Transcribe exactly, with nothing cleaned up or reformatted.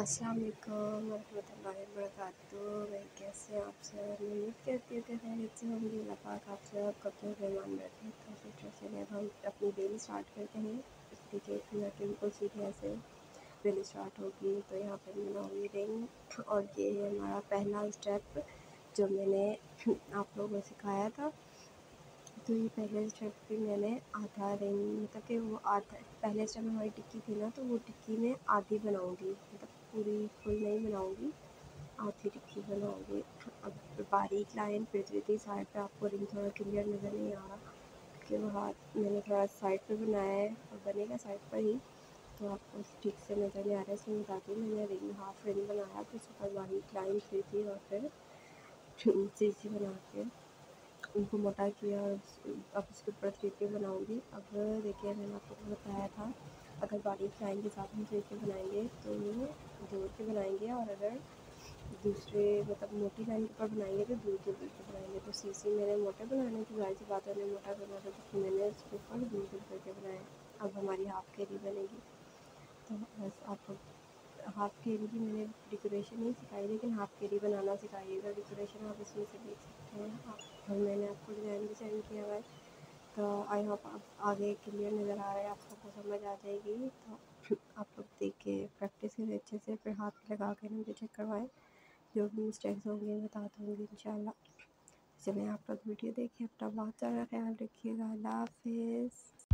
अस्सलाम वालेकुम रहमतुल्लाहि व बरकातहू। मैं कैसे आप सब, उम्मीद करती हूँ कि खैरियत से होंगे। अल्लाह पाक आप सब कपड़ों के मान रखे। तो फिर से अब हम अपनी डेली स्टार्ट करते हैं। देखिए मिनट बिल्कुल सीधे ऐसे डेली स्टार्ट होगी। तो यहाँ पर मैं बनाऊँगी रिंग, और ये है हमारा पहला स्टेप जो मैंने आप लोगों को सिखाया था। तो ये पहले स्टेप भी मैंने आधा रिंग, मतलब कि वो आधा पहले स्टेप हमारी टिक्की थी ना, तो वो टिक्की में आधी बनाऊंगी, मतलब पूरी फुल नहीं बनाऊंगी, आधी टिक्की बनाऊंगी। अब बारीक लाइन फिर साइड पे, आपको रिंग थोड़ा क्लियर नज़र नहीं आ रहा क्योंकि वो हाथ मैंने थोड़ा साइड पे बनाया है और बनेगा साइड पर ही, तो आपको ठीक से नज़र नहीं आ रहा है। इसमें बताती हूँ, मैंने रिंग हाफ रिंग बनाया, फिर उसके बाद बारीक लाइन फिर थी और फिर चीज़ी बना के उनको मोटा किया। अब उसके ऊपर थ्री पे बनाऊँगी। अब देखिए मैंने आपको बताया था, अगर बारीक लाइन के साथ हम थ्री पे बनाएंगे तो जोड़ के बनाएंगे, और अगर दूसरे मतलब मोटी लाइन के ऊपर बनाएंगे तो दूर दूर करके बनाएंगे। तो सीसी मैंने मोटे बनाने की जाहिर सी बात है, मैंने मोटा बनाया तो मैंने उसके ऊपर दूर दूर करके बनाया। अब हमारी हाफ केरी बनेगी। तो बस आपको हाफ केरी की मैंने डेकोरेशन नहीं सिखाई, लेकिन हाफ केरी बनाना सिखाइएगा। डेकोरेशन आप इसमें से देख सकते हैं, आप और मैंने आपको डिज़ाइन भी सेंड किया हुआ है। तो आई होप आप आगे क्लियर नज़र आ रहा है, आप सबको समझ आ जाएगी। तो आप लोग देख के प्रैक्टिस करें अच्छे से, फिर हाथ लगा के मुझे चेक करवाएं, जो भी मिस्टेक्स होंगे बता दूँगी इंशाल्लाह। चलिए आप लोग वीडियो देखिए। अपना बहुत सारा ख्याल रखिएगा। अल्लाह हाफिज़।